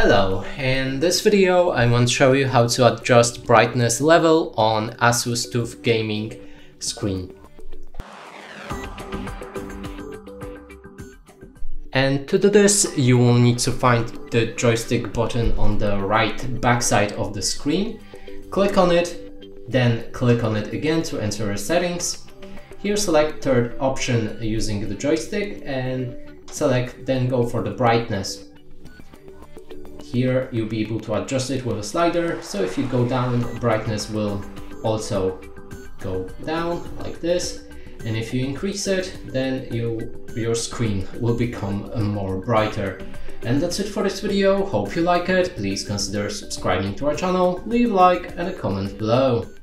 Hello, in this video I want to show you how to adjust brightness level on ASUS TUF Gaming screen. And to do this you will need to find the joystick button on the right backside of the screen, click on it, then click on it again to enter settings. Here select third option using the joystick and select then go for the brightness. Here you'll be able to adjust it with a slider, so if you go down, brightness will also go down like this, and if you increase it, then your screen will become more brighter. And that's it for this video. Hope you like it. Please consider subscribing to our channel, leave a like and a comment below.